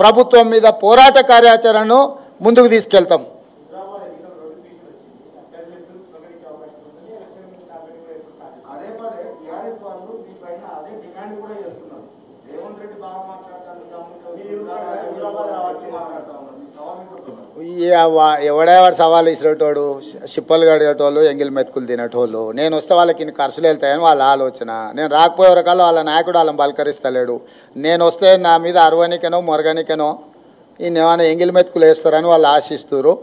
ప్రభుత్వం మీద పోరాట కార్యాచరణను ముందుకు తీసుకెళ్తాం। ఎవడేవాడు సవాల్ ఇసిరేటోడు షిప్పలు కడిగేటోళ్ళు ఎంగిల్ మెతుకులు తినేటోళ్ళు నేను వస్తే వాళ్ళకి ఇన్ని ఖర్చులు వెళ్తాయని వాళ్ళ ఆలోచన, నేను రాకపోయే వరకాల వాళ్ళ నాయకుడు వాళ్ళని బలకరిస్తలేడు, నేను వస్తే నా మీద అరవనికనో మొరగనికనో ఈయన ఎంగిల్ మెతుకులు వేస్తారని వాళ్ళు ఆశిస్తున్నారు।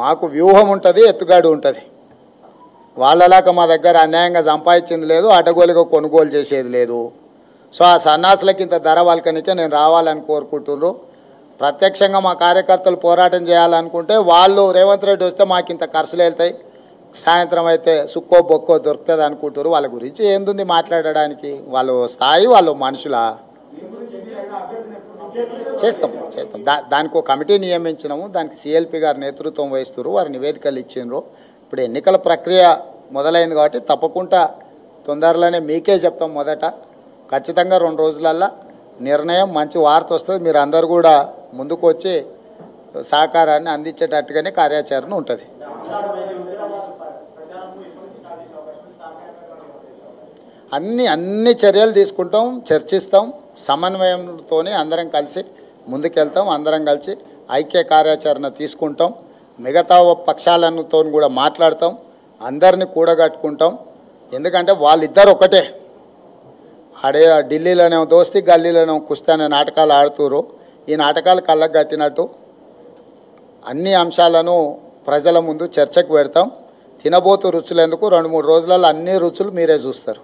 మాకు వ్యూహం ఉంటుంది, ఎత్తుగాడు ఉంటుంది, వాళ్ళలాగా మా దగ్గర అన్యాయంగా సంపాదించింది లేదు, అడ్డగోలుగా కొనుగోలు చేసేది లేదు। సో ఆ సన్నాసులకి ఇంత ధర వాళ్ళకనికే నేను రావాలని కోరుకుంటున్నారు। ప్రత్యక్షంగా మా కార్యకర్తలు పోరాటం చేయాలనుకుంటే వాళ్ళు రేవంత్ రెడ్డి వస్తే మాకు ఇంత ఖర్చులు వెళ్తాయి, సాయంత్రం అయితే సుక్కో బొక్కో దొరుకుతుంది అనుకుంటారు। వాళ్ళ గురించి ఏంది మాట్లాడడానికి, వాళ్ళు స్థాయి వాళ్ళు మనుషుల చేస్తాం దానికి ఒక కమిటీ నియమించినాము, దానికి సిఎల్పి గారు నేతృత్వం వహిస్తారు, వారి నివేదికలు ఇచ్చిండ్రు। ఇప్పుడు ఎన్నికల ప్రక్రియ మొదలైంది కాబట్టి తప్పకుండా తొందరలోనే మీకే చెప్తాం, మొదట ఖచ్చితంగా 2 రోజులల్లో నిర్ణయం మంచి వార్త వస్తుంది। మీరు అందరు కూడా ముందుకు వచ్చి సహకారాన్ని అందించేటట్టుగానే కార్యాచరణ ఉంటుంది। అన్ని చర్యలు తీసుకుంటాం, చర్చిస్తాం, సమన్వయంతోనే అందరం కలిసి ముందుకెళ్తాం, అందరం కలిసి ఐక్య కార్యాచరణ తీసుకుంటాం, మిగతా పక్షాలతో కూడా మాట్లాడతాం, అందరినీ కూడగట్టుకుంటాం। ఎందుకంటే వాళ్ళిద్దరు ఒకటే, అడే ఢిల్లీలోనే దోస్తీ గల్లీలోనే కుస్తానే నాటకాలు ఆడుతురు। ఈ నాటకాలు కళ్ళకు కట్టినట్టు అన్ని అంశాలను ప్రజల ముందు చర్చకు పెడతాం। తినబోతు రుచులేందుకు 2-3 రోజులలో అన్ని రుచులు మీరే చూస్తారు।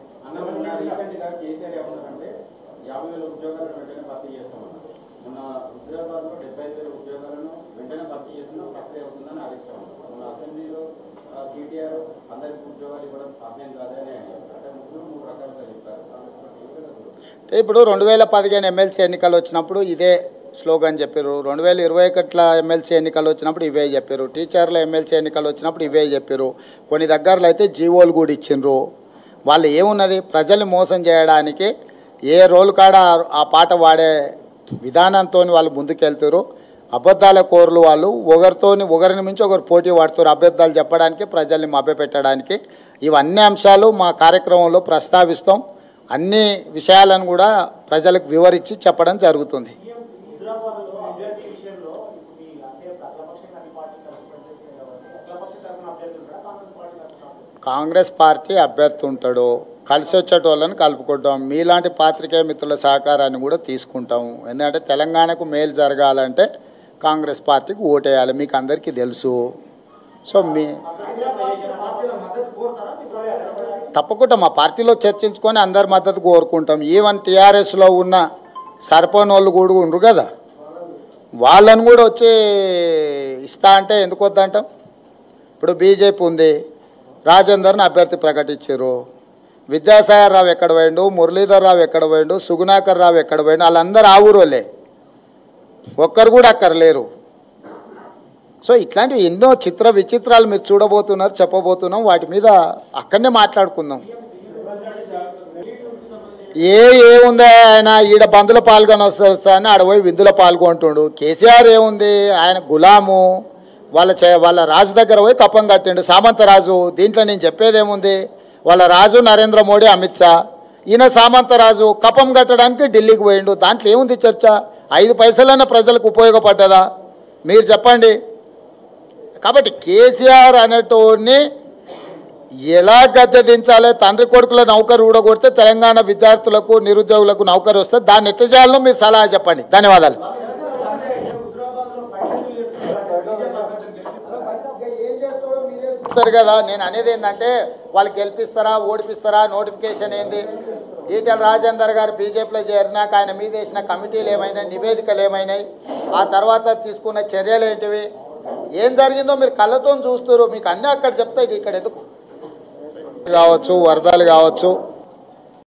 ఇప్పుడు 2015 ఎమ్మెల్సీ ఎన్నికలు వచ్చినప్పుడు ఇదే స్లోగన్ చెప్పారు, 2021 ఎమ్మెల్సీ ఎన్నికలు వచ్చినప్పుడు ఇవే చెప్పారు, టీచర్ల ఎమ్మెల్సీ ఎన్నికలు వచ్చినప్పుడు ఇవే చెప్పారు, కొన్ని దగ్గరలో అయితే జీవోలు కూడా ఇచ్చిండ్రు। వాళ్ళు ఏమున్నది, ప్రజల్ని మోసం చేయడానికి ఏ రోల్ కాడ ఆ పాట వాడే విధానంతో వాళ్ళు ముందుకెళ్తారు। అబద్ధాల కోరలు వాళ్ళు, ఒకరిని మించి ఒకరు పోటీ పడుతారు అబద్ధాలు చెప్పడానికి, ప్రజల్ని మభ్యపెట్టడానికి। ఇవన్నీ అంశాలు మా కార్యక్రమంలో ప్రస్తావిస్తాం, అన్ని విషయాలను కూడా ప్రజలకు వివరించి చెప్పడం జరుగుతుంది। కాంగ్రెస్ పార్టీ అభ్యర్థి ఉంటాడు, కలిసి వచ్చేటోళ్ళని కలుపుకుంటాం, మీలాంటి పాత్రికేయ మిత్రుల సహకారాన్ని కూడా తీసుకుంటాం। ఎందుకంటే తెలంగాణకు మేలు జరగాలంటే కాంగ్రెస్ పార్టీకి ఓటేయాలి, మీకు అందరికీ తెలుసు। సో మీ తప్పకుండా మా పార్టీలో చర్చించుకొని అందరి మద్దతు కోరుకుంటాం। ఈవెన్ టీఆర్ఎస్లో ఉన్న సర్పనోళ్ళు కూడా ఉండరు కదా, వాళ్ళని కూడా వచ్చి ఇస్తా అంటే ఎందుకు వద్దంటాం? ఇప్పుడు బీజేపీ ఉంది, రాజేందర్ని అభ్యర్థి ప్రకటించారు, విద్యాసాగర్ రావు ఎక్కడ పోయిండు, మురళీధర్ రావు ఎక్కడ పోయిండు, సుగుణాకర్ రావు ఎక్కడ పోయిండు, వాళ్ళందరూ ఆ ఊరు వాళ్ళే, ఒక్కరు కూడా అక్కడ లేరు। సో ఇట్లాంటివి ఎన్నో చిత్ర విచిత్రాలు మీరు చూడబోతున్నారు, చెప్పబోతున్నాం, వాటి మీద అక్కడనే మాట్లాడుకుందాం। ఏముంది ఆయన ఈడ బంధుల పాల్గొని వస్తాను ఆడపోయి విందులో పాల్గొంటుండు, కేసీఆర్ ఏముంది ఆయన గులాము, వాళ్ళ రాజు దగ్గర పోయి కప్పం కట్టిండు సామంత రాజు, దీంట్లో నేను చెప్పేదేముంది? వాళ్ళ రాజు నరేంద్ర మోడీ, అమిత్ షా, ఈయన సామంత రాజు కప్పం కట్టడానికి ఢిల్లీకి పోయిండు, దాంట్లో ఏముంది చర్చ? 5 పైసలైనా ప్రజలకు ఉపయోగపడ్డదా మీరు చెప్పండి? కాబట్టి కేసీఆర్ అనేటోని ఎలా గద్దె దించాలి, తండ్రి కొడుకుల నౌకరు ఊడగొడితే తెలంగాణ విద్యార్థులకు నిరుద్యోగులకు నౌకరు వస్తే దాన్ని ఎట్లా చేయాలో మీరు సలహా చెప్పండి। ధన్యవాదాలు। కదా నేను అనేది ఏంటంటే వాళ్ళు గెలిపిస్తారా ఓడిపిస్తారా, నోటిఫికేషన్ ఏంది? ఈటెల రాజేందర్ గారు బీజేపీలో చేరినాక ఆయన మీద వేసిన కమిటీలు ఏమైనా, నివేదికలు ఏమైనాయి, ఆ తర్వాత తీసుకున్న చర్యలు ఏంటివి, ఏం జరిగిందో మీరు కళ్ళతో చూస్తారు, మీకు అన్నీ అక్కడ చెప్తాయి। ఇక్కడ ఎందుకు కావచ్చు, వరదలు కావచ్చు,